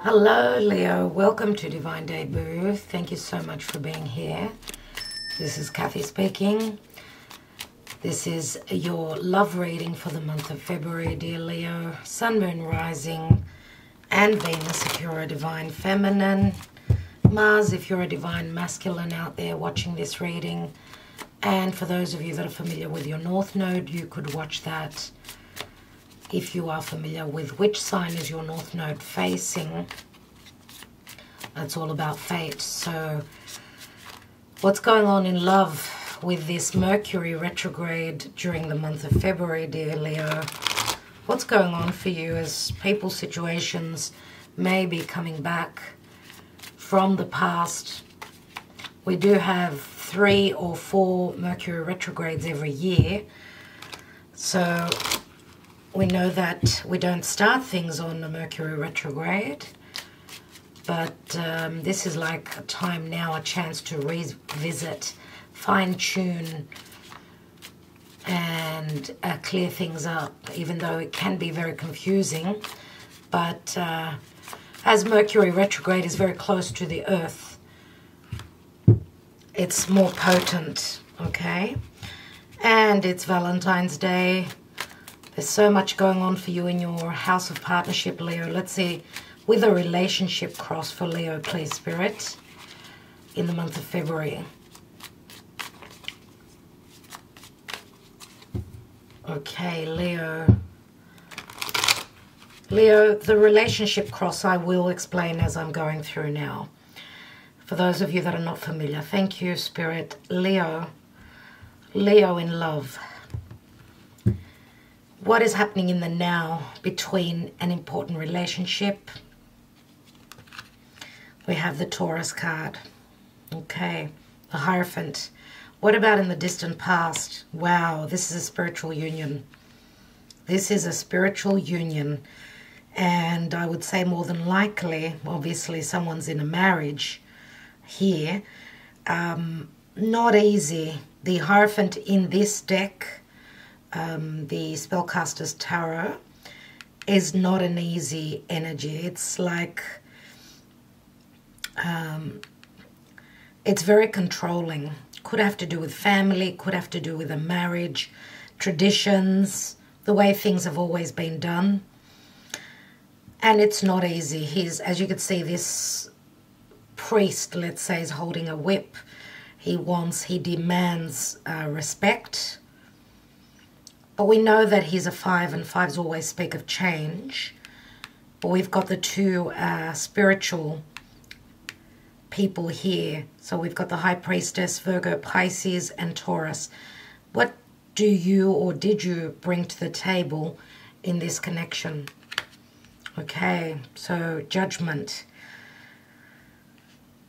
Hello Leo, welcome to Divine Debut. Thank you so much for being here. This is Kathy speaking. This is your love reading for the month of February, dear Leo. Sun, Moon, Rising and Venus if you're a Divine Feminine. Mars if you're a Divine Masculine out there watching this reading. And for those of you that are familiar with your North Node, you could watch that. If you are familiar with which sign is your North Node facing, that's all about fate. So what's going on in love with this Mercury retrograde during the month of February, dear Leo? What's going on for you as people's situations may be coming back from the past? We do have 3 or 4 Mercury retrogrades every year. So we know that we don't start things on the Mercury retrograde, but this is like a time now, a chance to revisit, fine-tune, and clear things up, even though it can be very confusing. But as Mercury retrograde is very close to the Earth, it's more potent, okay? And it's Valentine's Day. There's so much going on for you in your house of partnership, Leo. Let's see, with a relationship cross for Leo, please, Spirit, in the month of February. Okay, Leo. Leo, the relationship cross I will explain as I'm going through now. For those of you that are not familiar, thank you, Spirit. Leo, Leo in love. What is happening in the now between an important relationship? We have the Taurus card. Okay, the Hierophant. What about in the distant past? Wow, this is a spiritual union. This is a spiritual union. And I would say more than likely, obviously someone's in a marriage here. Not easy. The Hierophant in this deck, the Spellcaster's Tarot, is not an easy energy. It's like, it's very controlling. Could have to do with family, could have to do with a marriage, traditions, the way things have always been done. And it's not easy. He's, as you can see, this priest, let's say, is holding a whip. He wants, he demands respect. But we know that he's a 5, and 5s always speak of change. But we've got the 2 spiritual people here. So we've got the High Priestess, Virgo, Pisces, and Taurus. What do you or did you bring to the table in this connection? Okay, so judgment.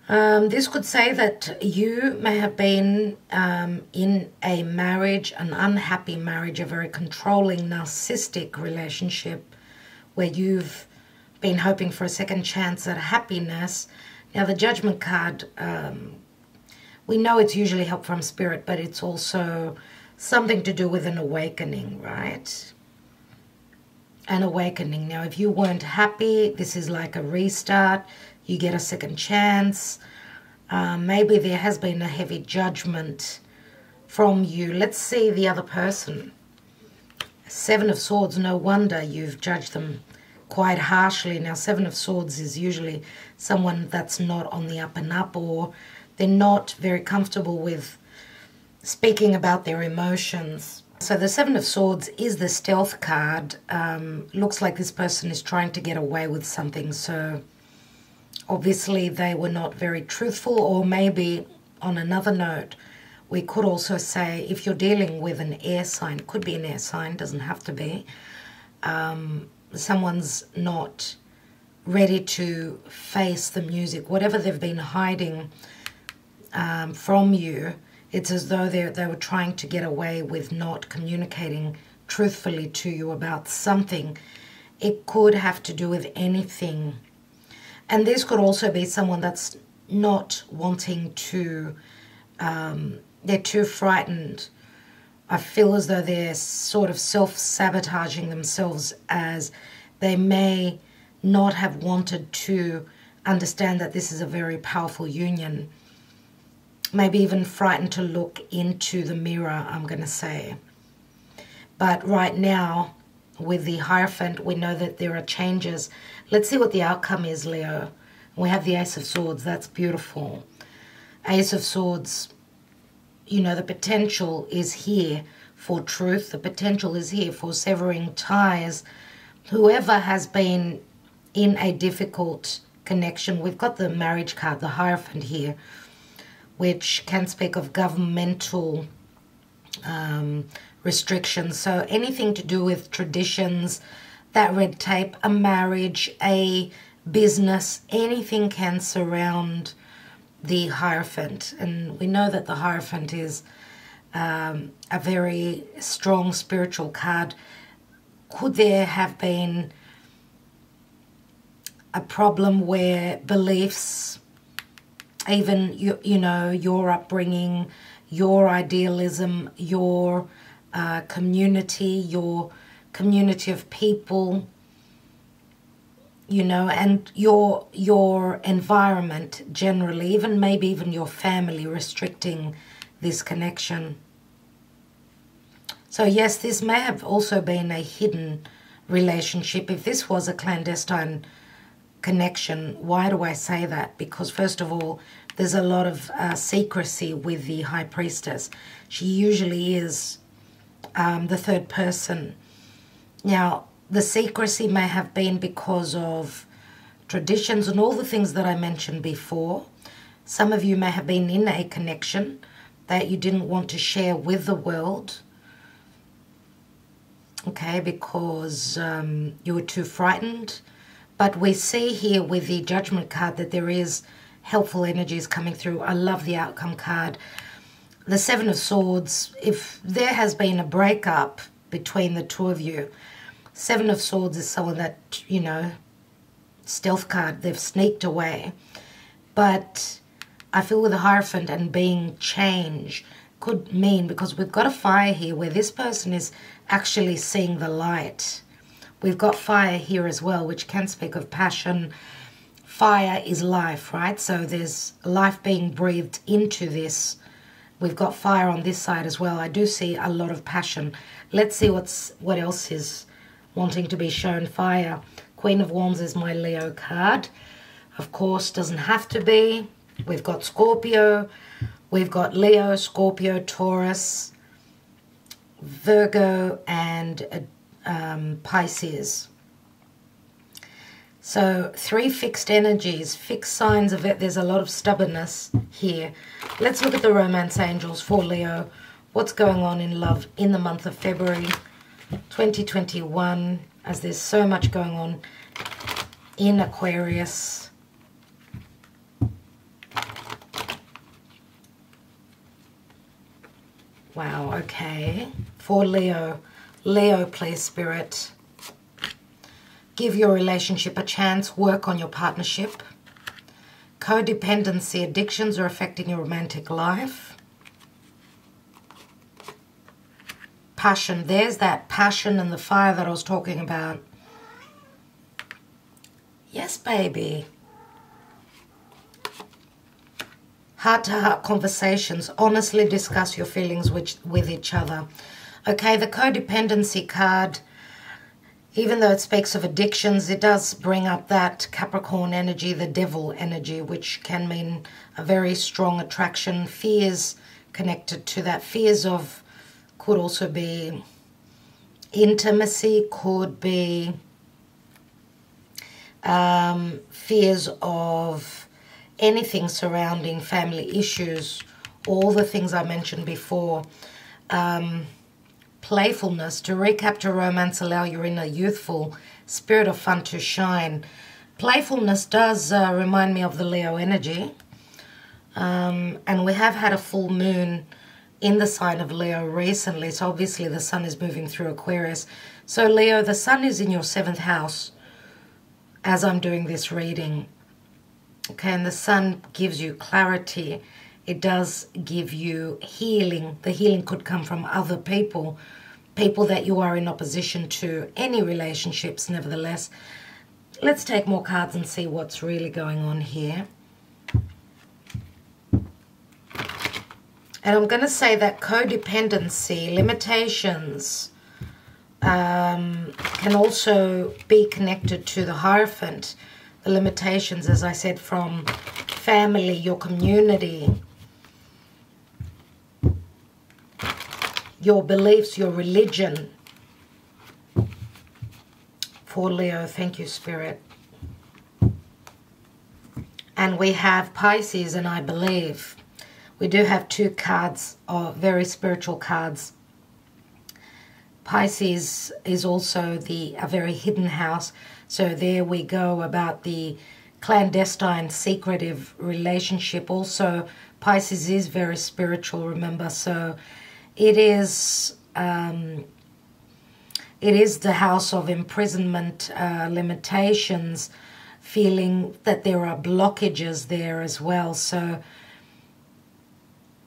This could say that you may have been in a marriage, an unhappy marriage, a very controlling, narcissistic relationship where you've been hoping for a second chance at happiness. Now, the Judgment card, we know it's usually help from Spirit, but it's also something to do with an awakening, right? An awakening. Now, if you weren't happy, this is like a restart. You get a second chance. Maybe there has been a heavy judgment from you. Let's see the other person. 7 of Swords, no wonder you've judged them quite harshly. Now, 7 of Swords is usually someone that's not on the up and up, or they're not very comfortable with speaking about their emotions. So the 7 of Swords is the Stealth card. Looks like this person is trying to get away with something, so obviously, they were not very truthful. Or maybe on another note, we could also say if you're dealing with an air sign, could be an air sign, doesn't have to be, someone's not ready to face the music. Whatever they've been hiding from you, it's as though they were trying to get away with not communicating truthfully to you about something. It could have to do with anything. And this could also be someone that's not wanting to, they're too frightened. I feel as though they're sort of self-sabotaging themselves as They may not have wanted to understand that this is a very powerful union. Maybe even frightened to look into the mirror, I'm going to say. But right now, with the Hierophant, we know that there are changes. Let's see what the outcome is, Leo. We have the Ace of Swords. That's beautiful. Ace of Swords, you know, the potential is here for truth. The potential is here for severing ties. Whoever has been in a difficult connection, we've got the marriage card, the Hierophant here, which can speak of governmental restrictions. So anything to do with traditions, that red tape, a marriage, a business, anything can surround the Hierophant. And we know that the Hierophant is a very strong spiritual card. Could there have been a problem where beliefs, even, you know, your upbringing, your idealism, your community of people, you know, and your environment generally, even maybe even your family restricting this connection. So yes, this may have also been a hidden relationship. If this was a clandestine connection, why do I say that? Because first of all, there's a lot of secrecy with the High Priestess. She usually is the third person. Now, the secrecy may have been because of traditions and all the things that I mentioned before. Some of you may have been in a connection that you didn't want to share with the world, okay, because you were too frightened. But we see here with the Judgment card that there is helpful energies coming through. I love the Outcome card. The Seven of Swords, if there has been a breakup between the two of you, Seven of Swords is someone that, you know, stealth card, they've sneaked away. But I feel with the Hierophant and being change could mean, because we've got a fire here where this person is actually seeing the light. We've got fire here as well, which can speak of passion. Fire is life, right? So there's life being breathed into this. We've got fire on this side as well. I do see a lot of passion. Let's see what else is wanting to be shown. Fire. Queen of Wands is my Leo card. Of course, doesn't have to be. We've got Scorpio. We've got Leo, Scorpio, Taurus, Virgo, and Pisces. So three fixed energies, fixed signs of it. There's a lot of stubbornness here. Let's look at the romance angels for Leo. What's going on in love in the month of February 2021, as there's so much going on in Aquarius. Wow, okay. For Leo. Leo, please, Spirit. Give your relationship a chance. Work on your partnership. Codependency addictions are affecting your romantic life. Passion. There's that passion and the fire that I was talking about. Yes, baby. Heart-to-heart conversations. Honestly discuss your feelings with each other. Okay, the codependency card, even though it speaks of addictions, it does bring up that Capricorn energy, the devil energy, which can mean a very strong attraction. Fears connected to that. Fears of, could also be intimacy, could be fears of anything surrounding family issues, all the things I mentioned before. Playfulness. To recapture romance, allow your inner youthful spirit of fun to shine. Playfulness does remind me of the Leo energy. And we have had a full moon in the sign of Leo recently, so obviously the sun is moving through Aquarius. So Leo, the sun is in your 7th house as I'm doing this reading. Okay, and the sun gives you clarity. It does give you healing. The healing could come from other people, people that you are in opposition to, any relationships, nevertheless. Let's take more cards and see what's really going on here. And I'm going to say that codependency, limitations, can also be connected to the Hierophant. The limitations, as I said, from family, your community, your beliefs, your religion. For Leo, thank you, Spirit. And we have Pisces, and I believe. We do have two cards, very spiritual cards. Pisces is also a very hidden house. So there we go about the clandestine, secretive relationship. Also, Pisces is very spiritual, remember. So it is the house of imprisonment, limitations, feeling that there are blockages there as well. So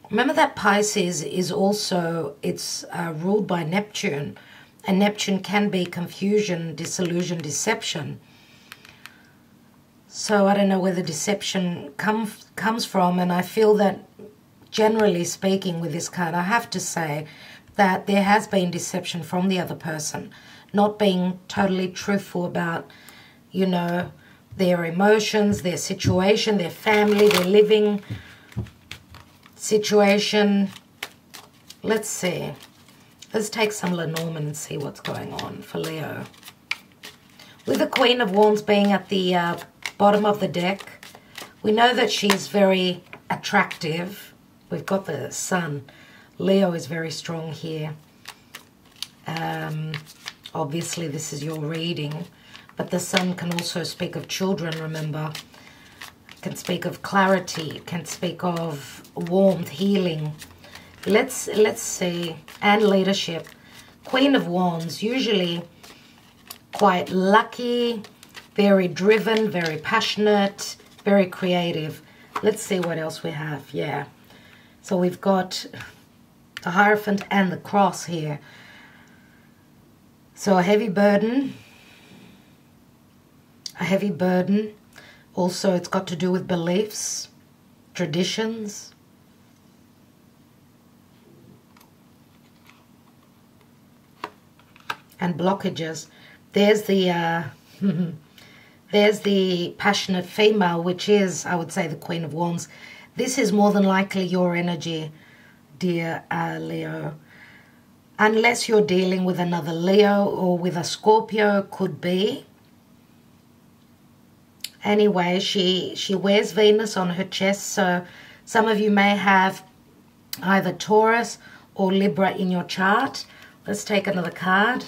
remember that Pisces is also, it's ruled by Neptune. And Neptune can be confusion, disillusion, deception. So I don't know where the deception comes from. And I feel that, generally speaking, with this card, I have to say that there has been deception from the other person. Not being totally truthful about, you know, their emotions, their situation, their family, their living situation. Let's see. Let's take some Lenormand and see what's going on for Leo. With the Queen of Wands being at the bottom of the deck, we know that she's very attractive. We've got the Sun. Leo is very strong here. Obviously, this is your reading. But the Sun can also speak of children, remember. It can speak of clarity. It can speak of warmth, healing. Let's see, and leadership. Queen of Wands, usually quite lucky, very driven, very passionate, very creative. Let's see what else we have, yeah. So we've got the Hierophant and the Cross here. So a heavy burden. Also, it's got to do with beliefs, traditions. And blockages. There's the there's the passionate female, which is, I would say, the Queen of Wands. This is more than likely your energy, dear Leo. Unless you're dealing with another Leo or with a Scorpio, could be. Anyway, she wears Venus on her chest, so some of you may have either Taurus or Libra in your chart. Let's take another card.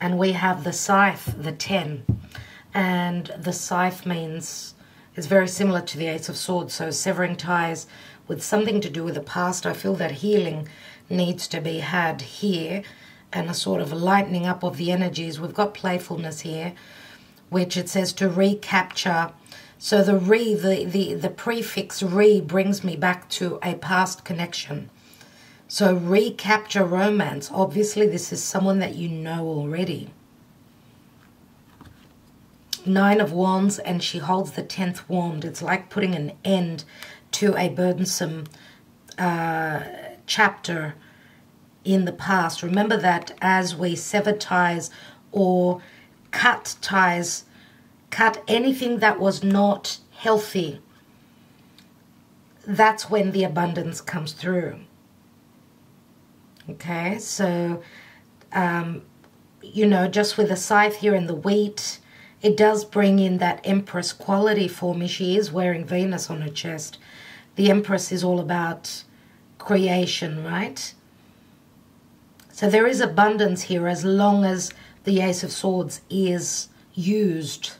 And we have the Scythe, the 10. And the Scythe means, it's very similar to the Ace of Swords, so severing ties with something to do with the past. I feel that healing needs to be had here, and a sort of a lightening up of the energies. We've got playfulness here, which it says to recapture. So the re, the prefix re brings me back to a past connection. So recapture romance. Obviously, this is someone that you know already. Nine of Wands, and she holds the 10th wand. It's like putting an end to a burdensome chapter in the past. Remember that as we sever ties or cut ties, cut anything that was not healthy, that's when the abundance comes through. Okay, so, you know, just with the Scythe here and the wheat, it does bring in that Empress quality for me. She is wearing Venus on her chest. The Empress is all about creation, right? So there is abundance here as long as the Ace of Swords is used.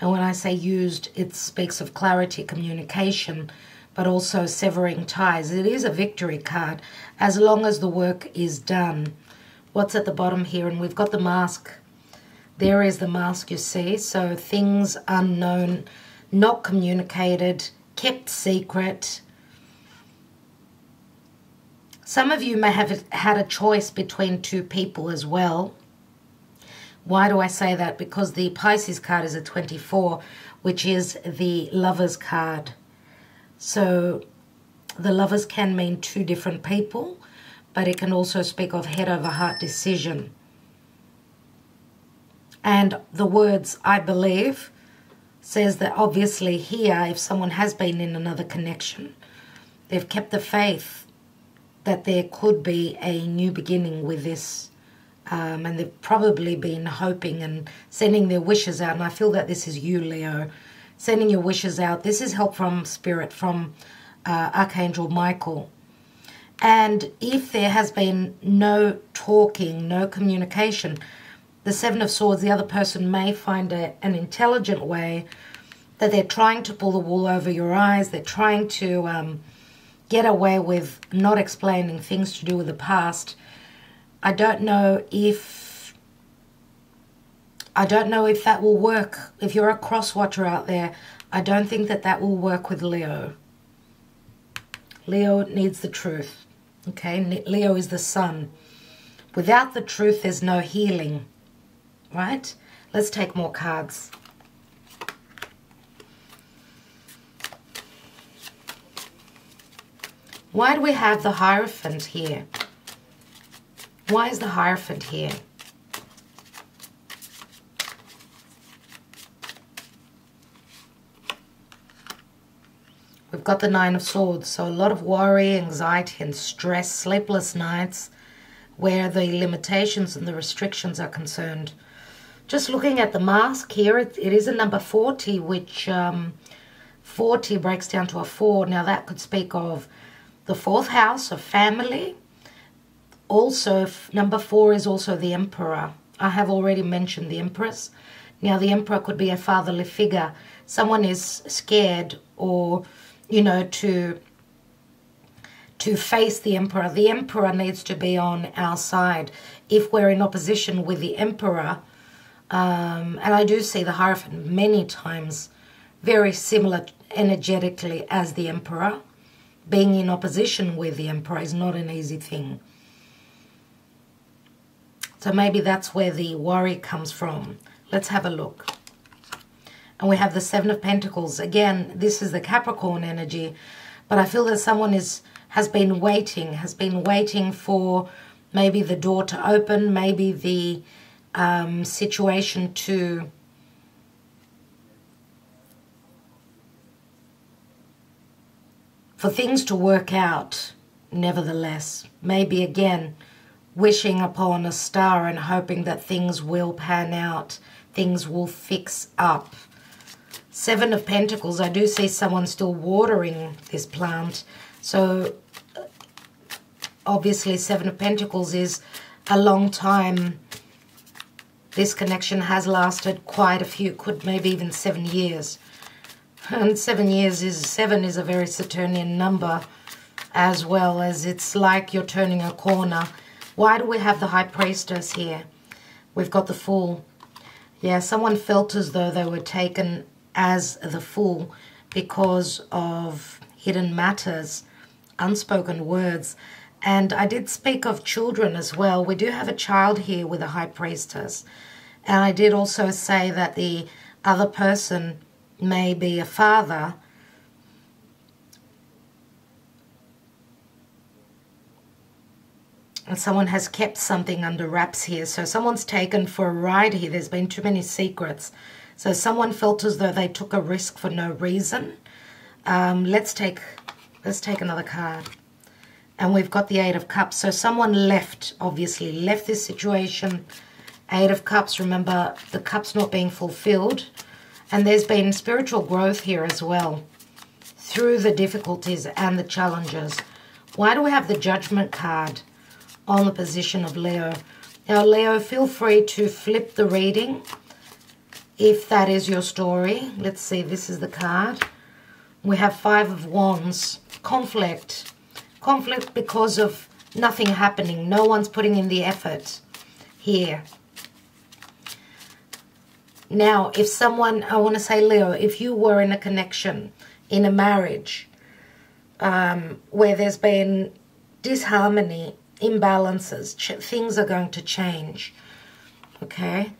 And when I say used, it speaks of clarity, communication, but also severing ties. It is a victory card, as long as the work is done. What's at the bottom here? And we've got the Mask. There is the Mask, you see. So things unknown, not communicated, kept secret. Some of you may have had a choice between two people as well. Why do I say that? Because the Pisces card is a 24, which is the Lover's card. So the Lovers can mean two different people, but it can also speak of head over heart decision. And the words, I believe, says that obviously here, if someone has been in another connection, they've kept the faith that there could be a new beginning with this. And they've probably been hoping and sending their wishes out. And I feel that this is you, Leo, sending your wishes out. This is help from Spirit, from Archangel Michael. And if there has been no talking, no communication, the Seven of Swords, the other person may find an intelligent way that they're trying to pull the wool over your eyes. They're trying to get away with not explaining things to do with the past. I don't know if that will work. If you're a cross watcher out there, I don't think that that will work with Leo. Leo needs the truth, okay? Leo is the sun. Without the truth, there's no healing, right? Let's take more cards. Why do we have the Hierophant here? Why is the Hierophant here? We've got the Nine of Swords, so a lot of worry, anxiety and stress, sleepless nights, where the limitations and the restrictions are concerned. Just looking at the mask here, it is a number 40, which 40 breaks down to a 4. Now that could speak of the fourth house of family. Also, number 4 is also the Emperor. I have already mentioned the Empress. Now, the Emperor could be a fatherly figure. Someone is scared or, you know, to face the Emperor. The Emperor needs to be on our side if we're in opposition with the Emperor. And I do see the Hierophant many times, very similar energetically as the Emperor. Being in opposition with the Emperor is not an easy thing. So maybe that's where the worry comes from. Let's have a look. And we have the Seven of Pentacles. Again, this is the Capricorn energy, but I feel that someone has been waiting for maybe the door to open, maybe the situation to for things to work out. Nevertheless, maybe again, wishing upon a star and hoping that things will pan out, things will fix up. Seven of Pentacles, I do see someone still watering this plant. So obviously Seven of Pentacles is a long time. This connection has lasted quite a few, could maybe even 7 years. And 7 years is, 7 is a very Saturnian number as well, as it's like you're turning a corner. Why do we have the High Priestess here? We've got the Fool. Yeah, someone felt as though they were taken as the Fool because of hidden matters, unspoken words. And I did speak of children as well. We do have a child here with the High Priestess. And I did also say that the other person may be a father. And someone has kept something under wraps here. So someone's taken for a ride here. There's been too many secrets. So someone felt as though they took a risk for no reason. Let's take another card. And we've got the Eight of Cups. So someone left, obviously, left this situation. Eight of Cups, remember, the cup's not being fulfilled. And there's been spiritual growth here as well through the difficulties and the challenges. Why do we have the Judgment card on the position of Leo? Now, Leo, feel free to flip the reading if that is your story. Let's see, this is the card. We have Five of Wands, conflict. Conflict because of nothing happening. No one's putting in the effort here. Now, if someone, I want to say, Leo, if you were in a connection, in a marriage, where there's been disharmony, imbalances, things are going to change. Okay,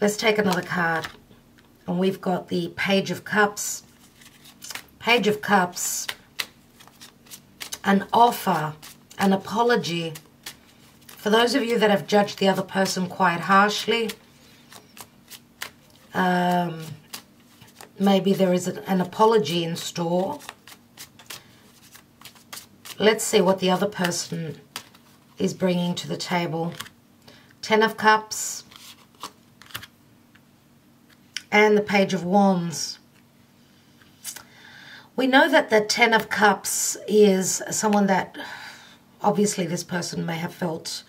let's take another card. And we've got the Page of Cups. Page of Cups, an offer, an apology. For those of you that have judged the other person quite harshly, maybe there is an apology in store. Let's see what the other person is bringing to the table. Ten of Cups and the Page of Wands. We know that the Ten of Cups is someone that, obviously this person may have felt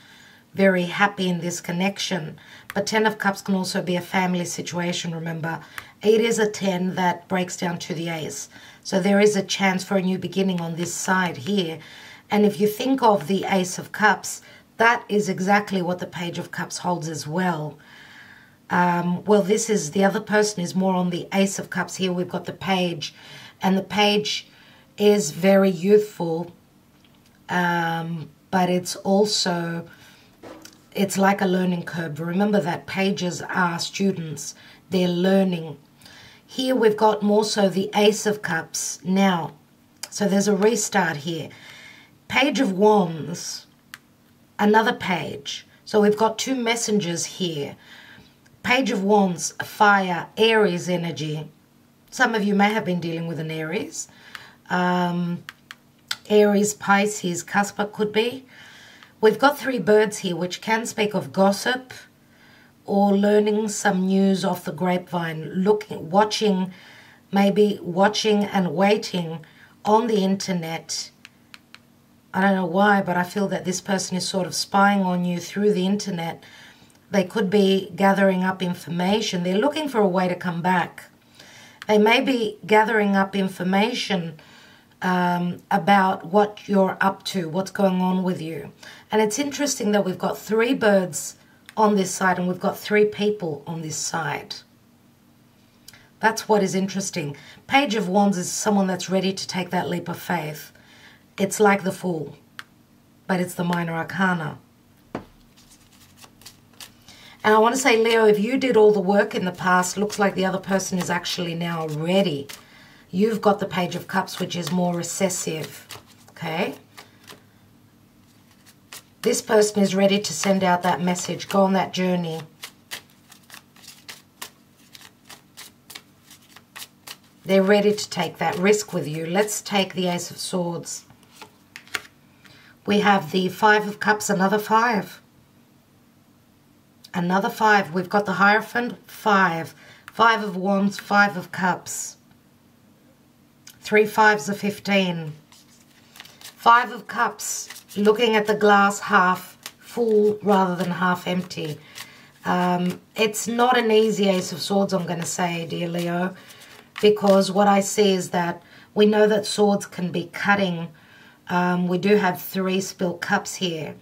very happy in this connection, but Ten of Cups can also be a family situation, remember. It is a 10 that breaks down to the ace. So there is a chance for a new beginning on this side here. And if you think of the Ace of Cups, that is exactly what the Page of Cups holds as well. Well, this is, the other person is more on the Ace of Cups. Here we've got the Page, and the Page is very youthful, but it's also, it's like a learning curve. Remember that pages are students, they're learning. Here we've got more so the Ace of Cups now. So there's a restart here. Page of Wands, another page. So we've got two messengers here. Page of Wands, fire, Aries energy. Some of you may have been dealing with an Aries. Aries, Pisces, Cusper could be. We've got three birds here, which can speak of gossip or learning some news off the grapevine, looking, watching, maybe watching and waiting on the internet. I don't know why, but I feel that this person is sort of spying on you through the internet. They could be gathering up information. They're looking for a way to come back. They may be gathering up information about what you're up to, what's going on with you. And it's interesting that we've got three birds on this side and we've got three people on this side. That's what is interesting. Page of Wands is someone that's ready to take that leap of faith. It's like the Fool, but it's the minor arcana. And I want to say, Leo, if you did all the work in the past, looks like the other person is actually now ready. You've got the Page of Cups, which is more recessive, okay? This person is ready to send out that message, go on that journey. They're ready to take that risk with you. Let's take the Ace of Swords. We have the Five of Cups, another five. Another five. We've got the Hierophant, five. Five of Wands, Five of Cups. Three fives are 15. Five of Cups, looking at the glass half full rather than half empty. It's not an easy Ace of Swords, I'm going to say, dear Leo, because what I see is that we know that swords can be cutting. We do have three spilled cups here.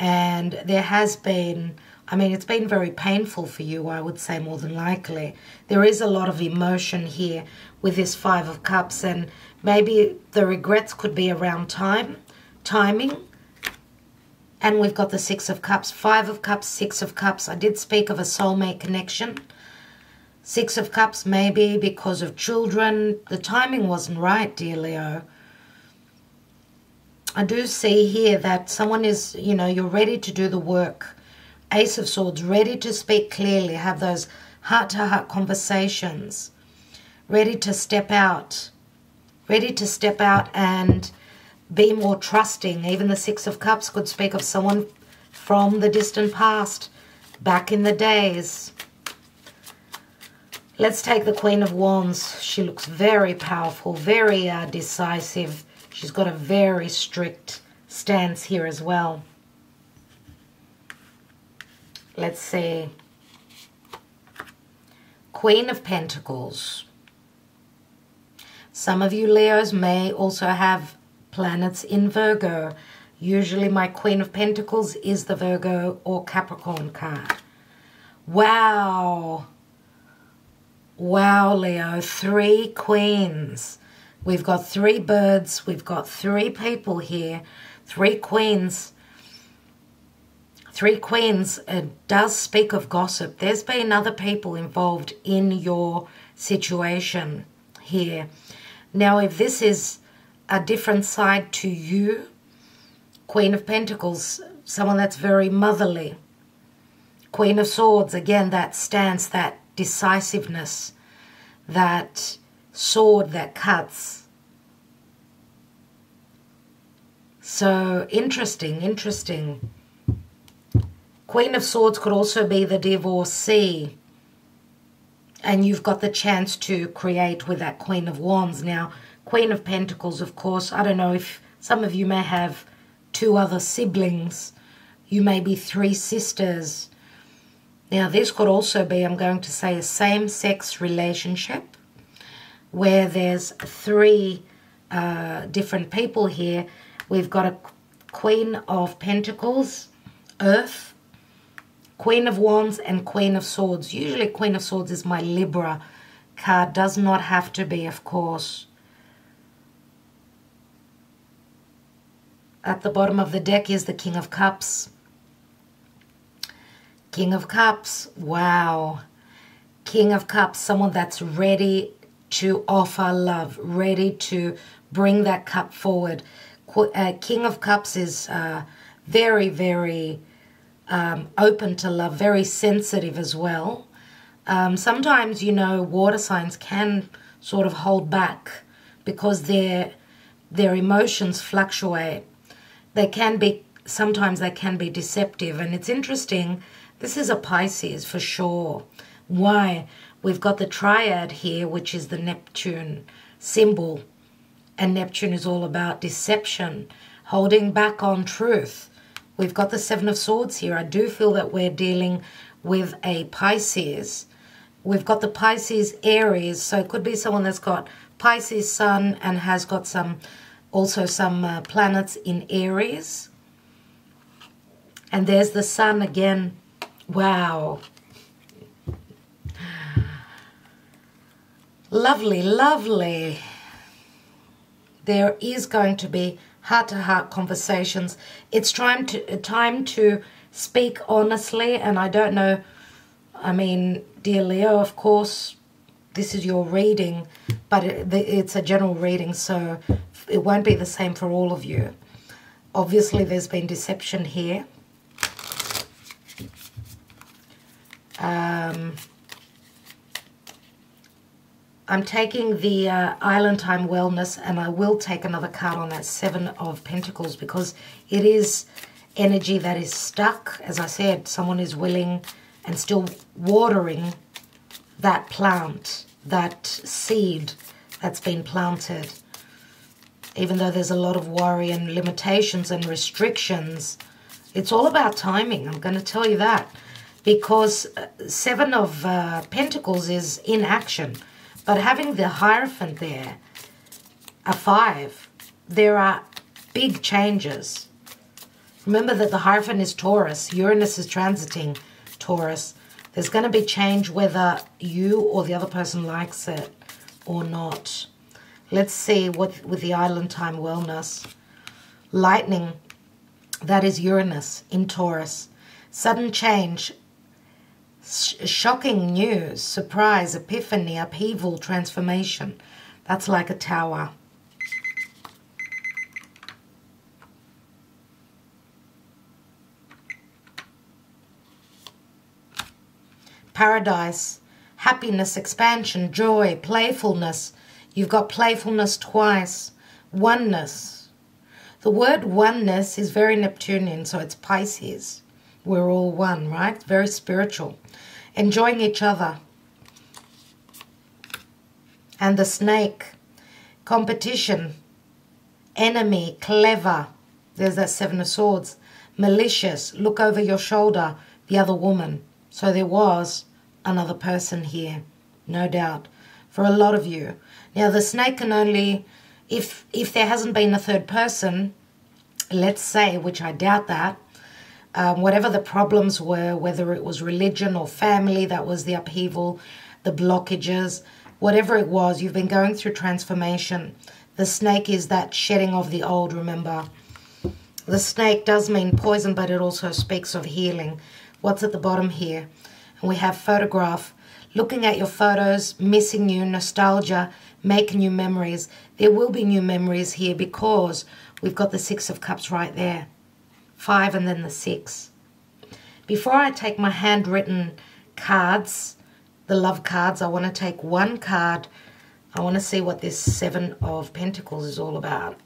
And there has been, I mean, it's been very painful for you, I would say, more than likely. There is a lot of emotion here with this Five of Cups, and maybe the regrets could be around timing. And we've got the Six of Cups, Five of Cups, Six of Cups. I did speak of a soulmate connection. Six of Cups, maybe because of children. The timing wasn't right, dear Leo. I do see here that someone is, you know, you're ready to do the work. Ace of Swords, ready to speak clearly, have those heart-to-heart conversations, ready to step out, and be more trusting. Even the Six of Cups could speak of someone from the distant past, back in the days. Let's take the Queen of Wands. She looks very powerful, very decisive. She's got a very strict stance here as well. Let's see. Queen of Pentacles. Some of you Leos may also have planets in Virgo. Usually my Queen of Pentacles is the Virgo or Capricorn card. Wow. Wow, Leo. Three queens. We've got three birds. We've got three people here. Three queens. Three queens. It does speak of gossip. There's been other people involved in your situation here. Now, if this is a different side to you, Queen of Pentacles, someone that's very motherly. Queen of Swords, again, that stance, that decisiveness, that sword that cuts. So, interesting, interesting. Queen of Swords could also be the divorcee. And you've got the chance to create with that Queen of Wands. Now, Queen of Pentacles, of course, I don't know if some of you may have two other siblings. You may be three sisters. Now, this could also be, I'm going to say, a same-sex relationship where there's three different people here. We've got a Queen of Pentacles, Earth, Queen of Wands and Queen of Swords. Usually Queen of Swords is my Libra card. Does not have to be, of course. At the bottom of the deck is the King of Cups. King of Cups. Wow. King of Cups. Someone that's ready to offer love. Ready to bring that cup forward. King of Cups is very, very... open to love, very sensitive as well. Sometimes, you know, water signs can sort of hold back because their emotions fluctuate. They can be, sometimes they can be deceptive. And it's interesting, this is a Pisces for sure. Why? We've got the triad here, which is the Neptune symbol. And Neptune is all about deception, holding back on truth. We've got the Seven of Swords here. I do feel that we're dealing with a Pisces. We've got the Pisces Aries. So it could be someone that's got Pisces Sun and has got some, also some planets in Aries. And there's the Sun again. Wow. Lovely, lovely. There is going to be heart-to-heart conversations. It's time to speak honestly, and I don't know, I mean, dear Leo, of course, this is your reading, but it's a general reading, so it won't be the same for all of you. Obviously, there's been deception here. I'm taking the Island Time Wellness, and I will take another card on that Seven of Pentacles because it is energy that is stuck. As I said, someone is willing and still watering that plant, that seed that's been planted. Even though there's a lot of worry and limitations and restrictions, it's all about timing. I'm going to tell you that because Seven of Pentacles is in action. But having the Hierophant there, a 5, there are big changes. Remember that the Hierophant is Taurus. Uranus is transiting Taurus. There's going to be change whether you or the other person likes it or not. Let's see what with the Island Time Wellness. Lightning, that is Uranus in Taurus. Sudden change. Shocking news, surprise, epiphany, upheaval, transformation. That's like a tower. Paradise, happiness, expansion, joy, playfulness. You've got playfulness twice. Oneness. The word oneness is very Neptunian, so it's Pisces. We're all one, right? Very spiritual. Enjoying each other. And the snake. Competition. Enemy. Clever. There's that Seven of Swords. Malicious. Look over your shoulder. The other woman. So there was another person here. No doubt. For a lot of you. Now the snake can only... If there hasn't been a third person, let's say, which I doubt that, whatever the problems were, whether it was religion or family, that was the upheaval, the blockages, Whatever it was, you've been going through transformation. The snake is that shedding of the old, remember. The snake does mean poison, but it also speaks of healing. What's at the bottom here? And we have photograph. Looking at your photos, missing you, nostalgia, make new memories. There will be new memories here because we've got the 6 of Cups right there. 5 and then the 6. Before I take my handwritten cards, the love cards, I want to take one card. I want to see what this 7 of Pentacles is all about.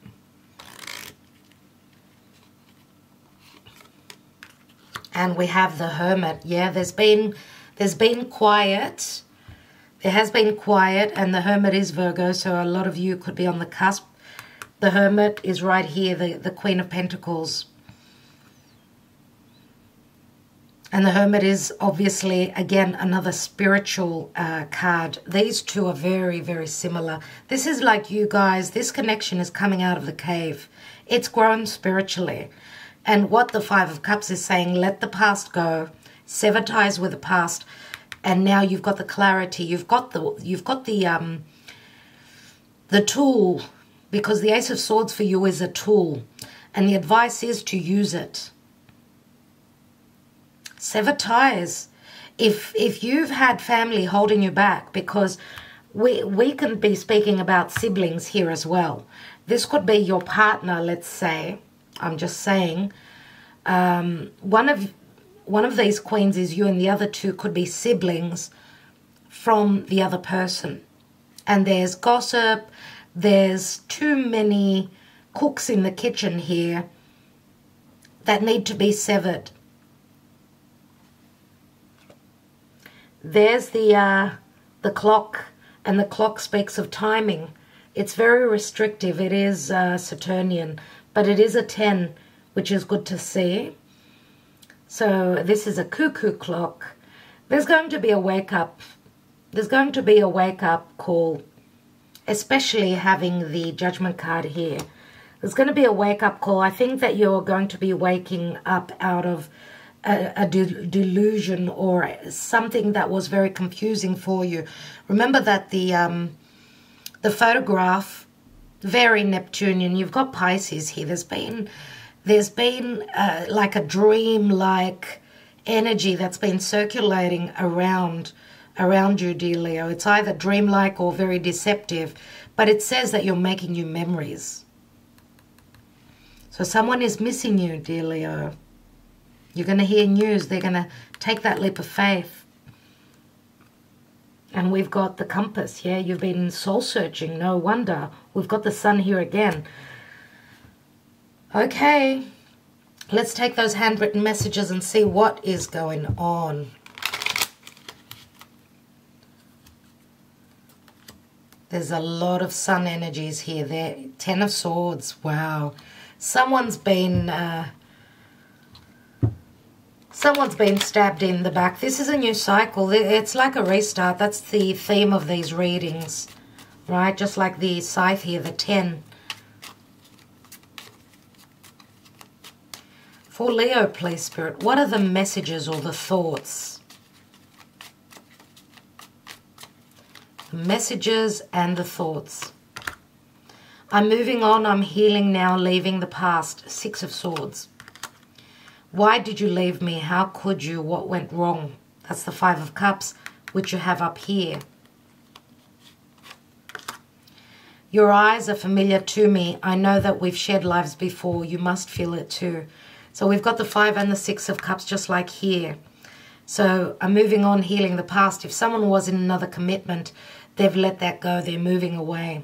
And we have the Hermit. Yeah, there's been quiet. There has been quiet, and the Hermit is Virgo, so a lot of you could be on the cusp. The Hermit is right here, the Queen of Pentacles. And the Hermit is obviously, again, another spiritual card. These two are very, very similar. This is like you guys. This connection is coming out of the cave. It's grown spiritually. And what the 5 of Cups is saying, let the past go. Sever ties with the past, and now you've got the clarity. You've got the tool, because the Ace of Swords for you is a tool, and the advice is to use it. Sever ties. If you've had family holding you back, because we can be speaking about siblings here as well. This could be your partner. Let's say, I'm just saying, one of these queens is you, and the other two could be siblings from the other person. And there's gossip. There's too many cooks in the kitchen here that need to be severed. There's the clock, and the clock speaks of timing. It's very restrictive. It is Saturnian, but it is a 10, which is good to see. So this is a cuckoo clock. There's going to be a wake-up. There's going to be a wake-up call, especially having the Judgment card here. There's going to be a wake-up call. I think that you're going to be waking up out of a delusion or something that was very confusing for you. Remember that the photograph, very Neptunian. You've got Pisces here. There's been like a dream-like energy that's been circulating around you, dear Leo. It's either dreamlike or very deceptive, but it says that you're making new memories. So someone is missing you, dear Leo. You're going to hear news. They're going to take that leap of faith. And we've got the compass, yeah? You've been soul-searching, no wonder. We've got the sun here again. Okay, let's take those handwritten messages and see what is going on. There's a lot of sun energies here. There, 10 of Swords. Wow, someone's been stabbed in the back. This is a new cycle. It's like a restart. That's the theme of these readings, right? Just like the scythe here, the 10. For Leo, please, Spirit, what are the messages or the thoughts? The messages and the thoughts. I'm moving on, I'm healing now, leaving the past. 6 of Swords. Why did you leave me? How could you? What went wrong? That's the 5 of Cups, which you have up here. Your eyes are familiar to me. I know that we've shared lives before. You must feel it too. So we've got the 5 and the 6 of Cups just like here. So I'm moving on, healing the past. If someone was in another commitment, they've let that go. They're moving away.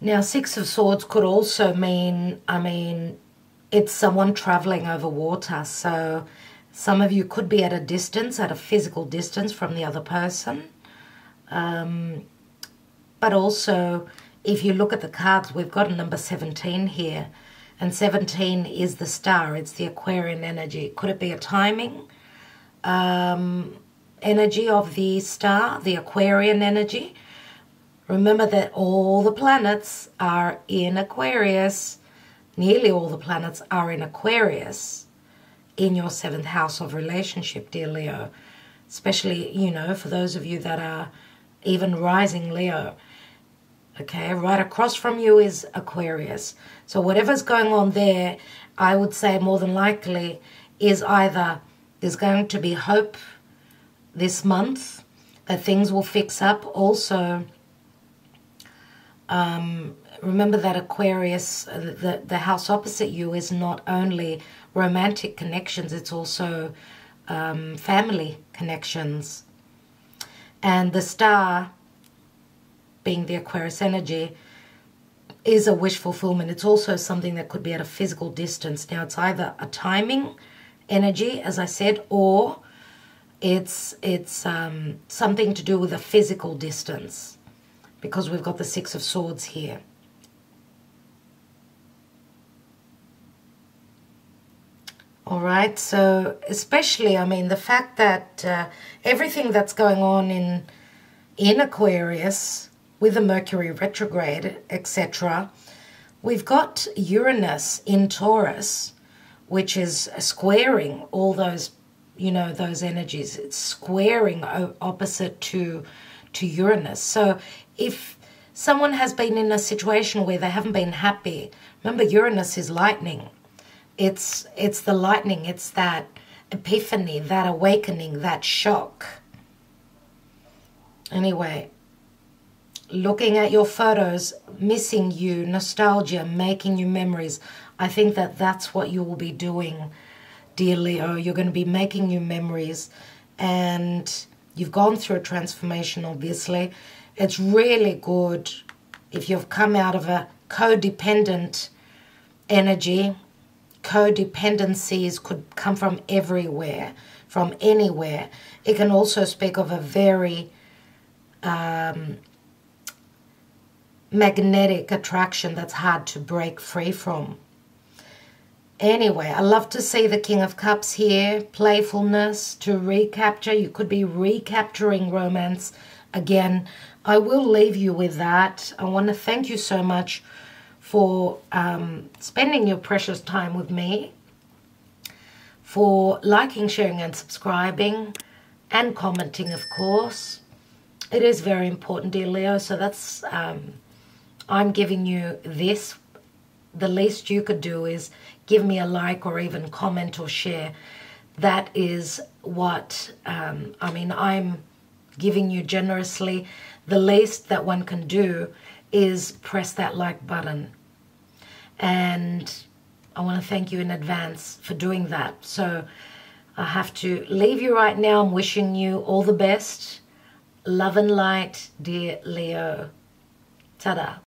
Now, 6 of Swords could also mean, I mean, it's someone traveling over water. So some of you could be at a distance, at a physical distance from the other person. But also, if you look at the cards, we've got a number 17 here. And 17 is the star. It's the Aquarian energy. Could it be a timing energy of the star, the Aquarian energy? Remember that all the planets are in Aquarius. Nearly all the planets are in Aquarius in your 7th house of relationship, dear Leo. Especially, you know, for those of you that are even rising Leo. Okay, right across from you is Aquarius. So whatever's going on there, I would say more than likely is either there's going to be hope this month that things will fix up. Also, remember that Aquarius, the house opposite you, is not only romantic connections, it's also family connections. And the star, being the Aquarius energy, is a wish fulfillment. It's also something that could be at a physical distance. Now, it's either a timing energy, as I said, or it's something to do with a physical distance, because we've got the Six of Swords here. All right, so especially, I mean, the fact that everything that's going on in Aquarius with the Mercury retrograde, etc., we've got Uranus in Taurus, which is squaring all those, you know, those energies. It's squaring opposite to Uranus. So if someone has been in a situation where they haven't been happy, remember Uranus is lightning. It's the lightning, it's that epiphany, that awakening, that shock. Anyway, looking at your photos, missing you, nostalgia, making new memories. I think that that's what you will be doing, dear Leo. You're going to be making new memories, and you've gone through a transformation, obviously. It's really good if you've come out of a codependent energy. Codependencies could come from everywhere, from anywhere. It can also speak of a very magnetic attraction that's hard to break free from. Anyway, I love to see the King of Cups here, playfulness to recapture. You could be recapturing romance again. I will leave you with that. I want to thank you so much for spending your precious time with me, for liking, sharing and subscribing, and commenting, of course. It is very important, dear Leo, so that's, I'm giving you this. The least you could do is give me a like or even comment or share. That is what, I mean, I'm giving you generously. The least that one can do is press that like button. And I want to thank you in advance for doing that. So I have to leave you right now. I'm wishing you all the best. Love and light, dear Leo. Ta-da.